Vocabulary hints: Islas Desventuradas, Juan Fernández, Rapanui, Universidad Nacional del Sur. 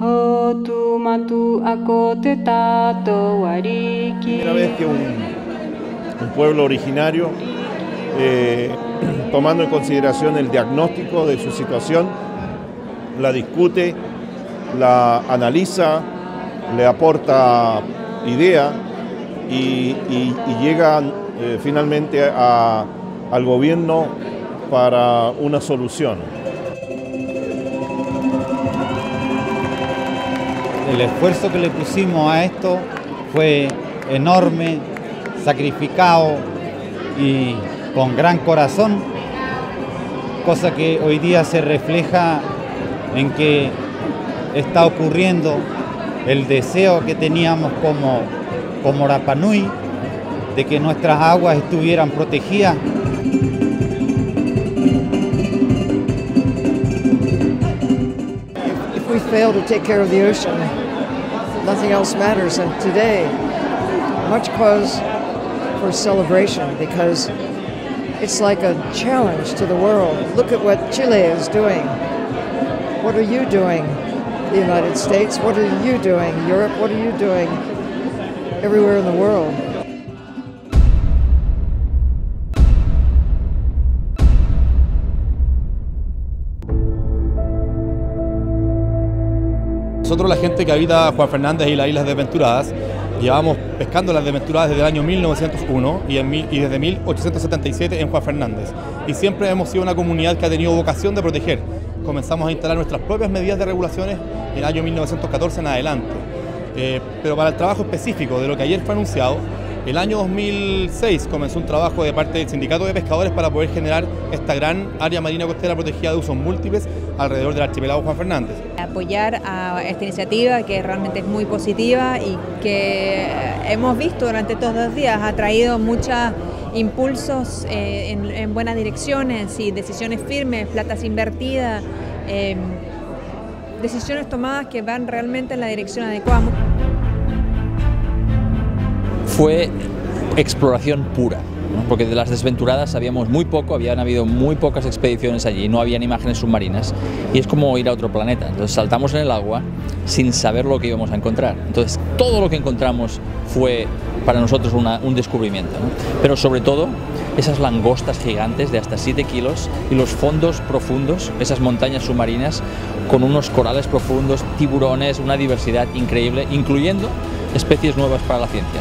Primera vez que un pueblo originario, tomando en consideración el diagnóstico de su situación, la discute, la analiza, le aporta idea y llega finalmente al gobierno para una solución. El esfuerzo que le pusimos a esto fue enorme, sacrificado y con gran corazón, cosa que hoy día se refleja en que está ocurriendo el deseo que teníamos como Rapanui de que nuestras aguas estuvieran protegidas. If we fail to take care of the ocean, nothing else matters. And today, much cause for celebration because it's like a challenge to the world. Look at what Chile is doing. What are you doing? The United States, what are you doing? Europe, what are you doing? Everywhere in the world. Nosotros, la gente que habita Juan Fernández y las Islas Desventuradas, llevamos pescando las desventuradas desde el año 1901 y desde 1877 en Juan Fernández. Y siempre hemos sido una comunidad que ha tenido vocación de proteger. Comenzamos a instalar nuestras propias medidas de regulaciones en el año 1914 en adelante. Pero para el trabajo específico de lo que ayer fue anunciado, el año 2006 comenzó un trabajo de parte del Sindicato de Pescadores para poder generar esta gran área marina costera protegida de usos múltiples alrededor del archipiélago Juan Fernández. Apoyar a esta iniciativa, que realmente es muy positiva y que hemos visto durante estos dos días, ha traído muchos impulsos en buenas direcciones y decisiones firmes, platas invertidas, decisiones tomadas que van realmente en la dirección adecuada. Fue exploración pura, ¿no? Porque de las Desventuradas sabíamos muy poco, habían habido muy pocas expediciones allí, no habían imágenes submarinas y es como ir a otro planeta. Entonces saltamos en el agua sin saber lo que íbamos a encontrar. Entonces todo lo que encontramos fue para nosotros un descubrimiento, ¿no? Pero sobre todo esas langostas gigantes de hasta 7 kilos y los fondos profundos, esas montañas submarinas con unos corales profundos, tiburones, una diversidad increíble, incluyendo especies nuevas para la ciencia.